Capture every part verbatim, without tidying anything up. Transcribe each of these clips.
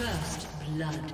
First blood.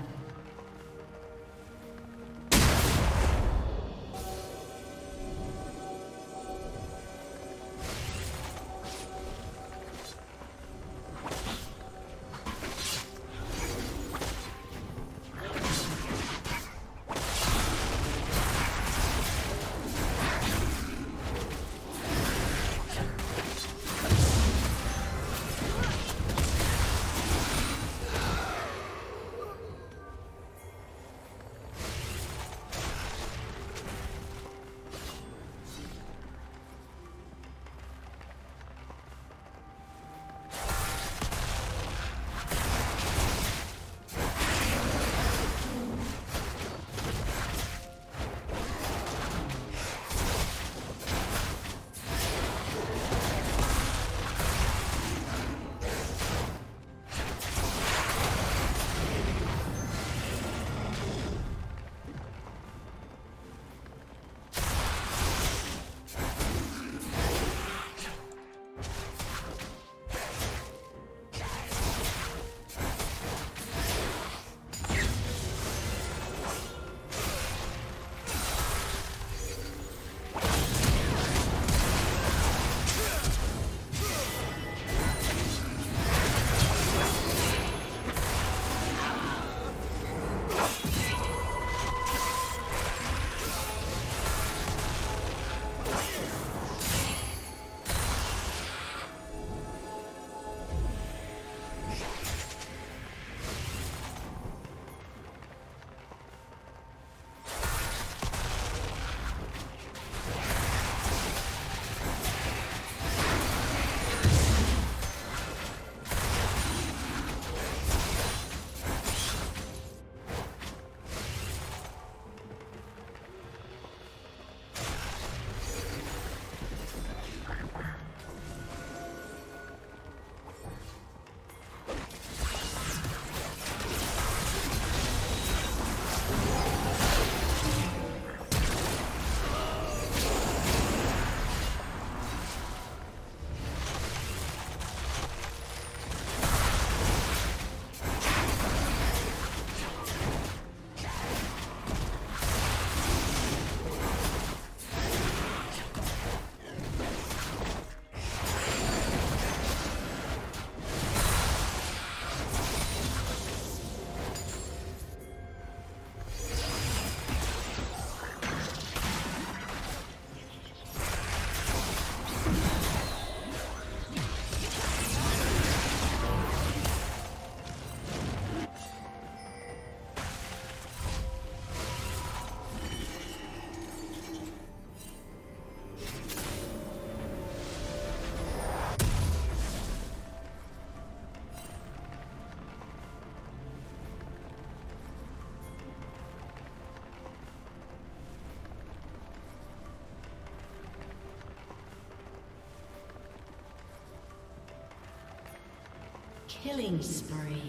Killing spree.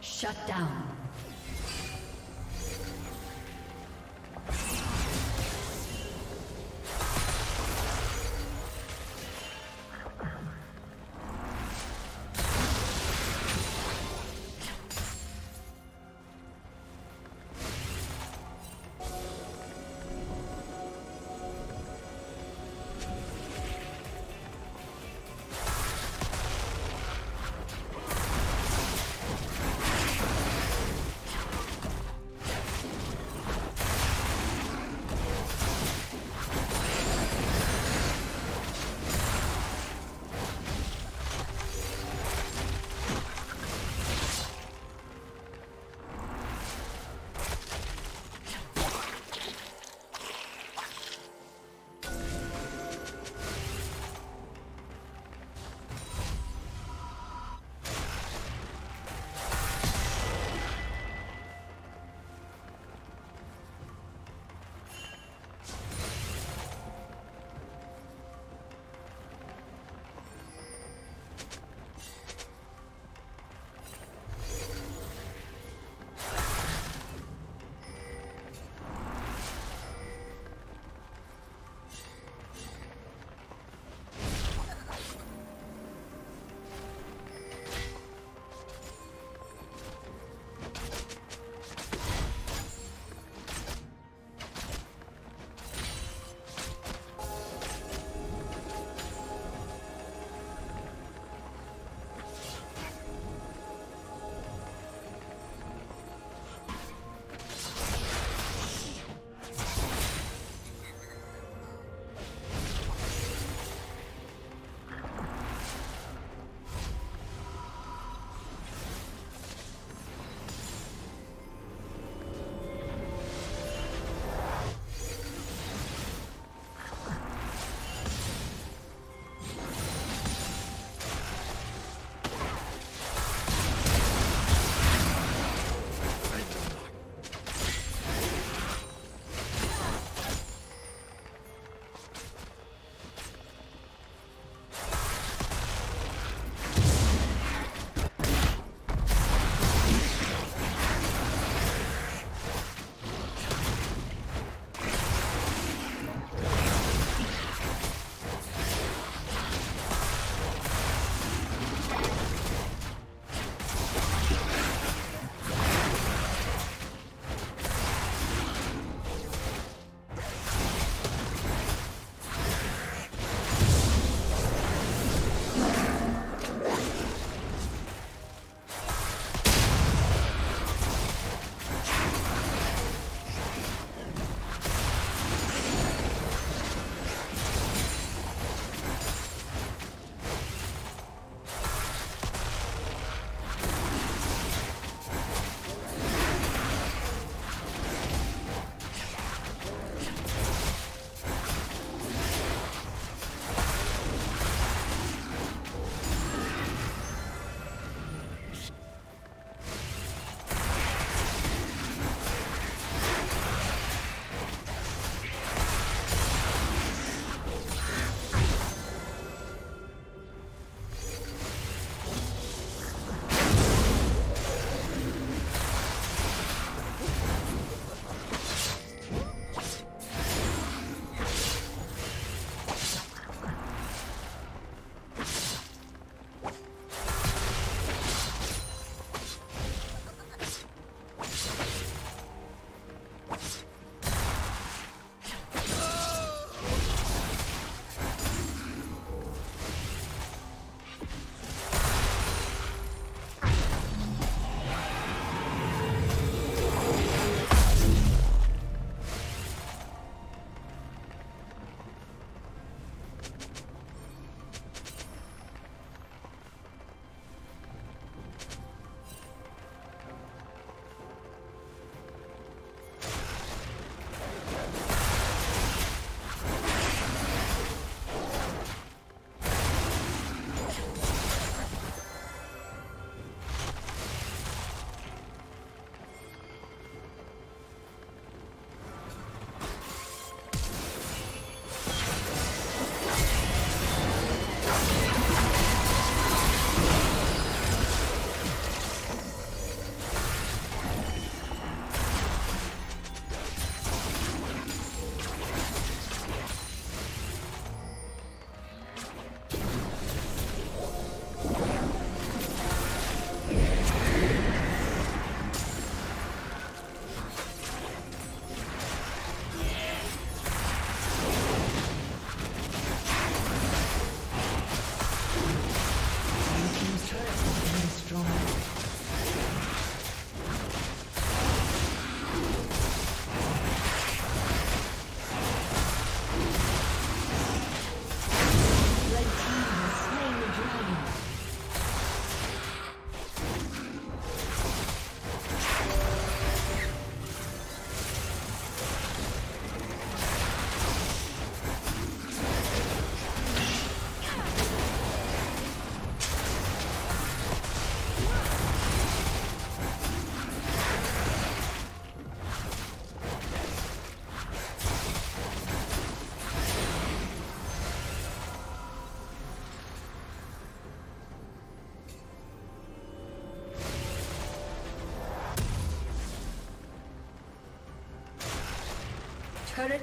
Shut down. Turret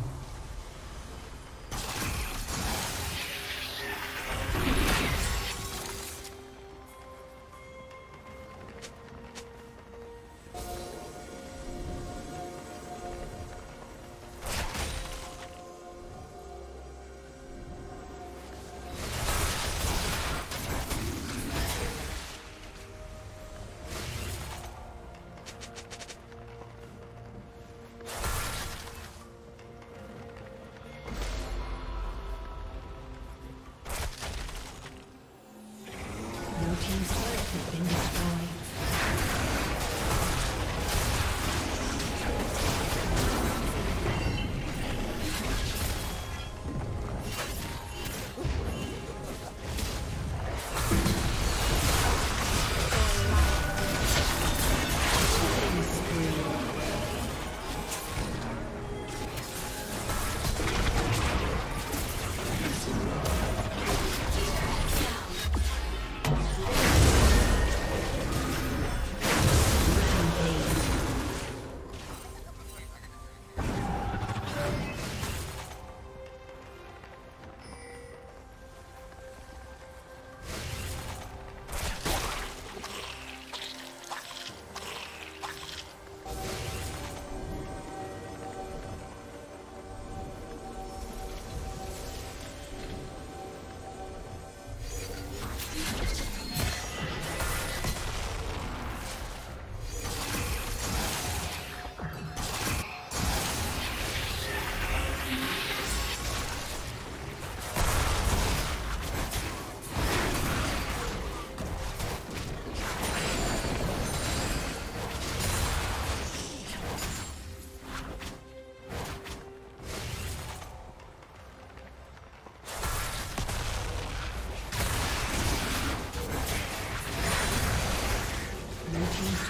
Team's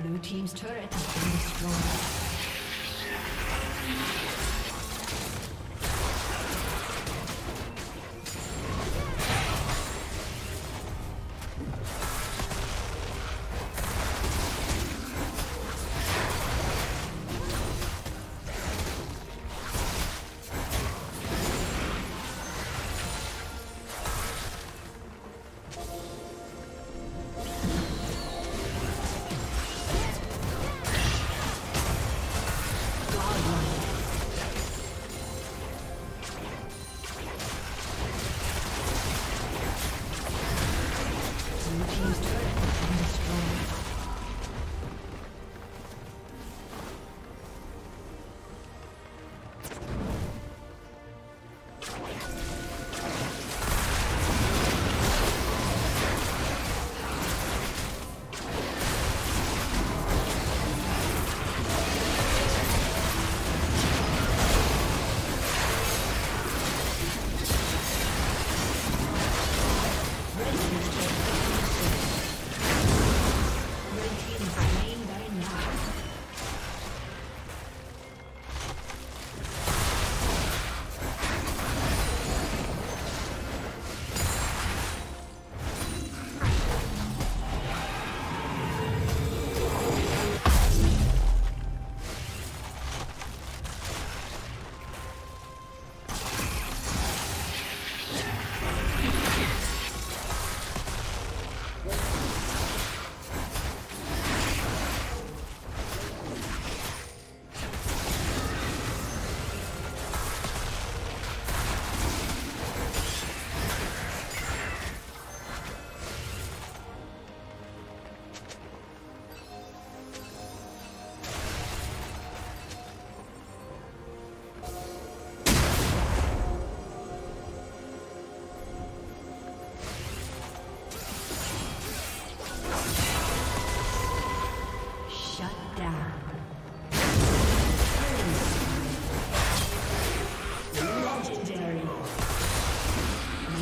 Blue team's turret has been destroyed.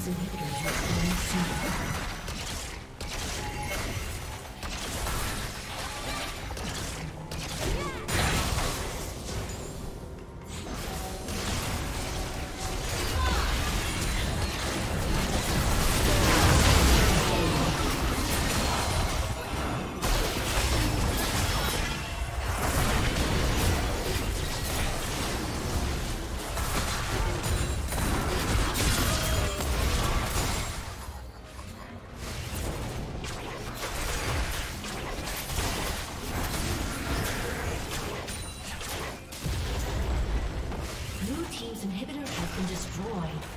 Inhibitor has been destroyed.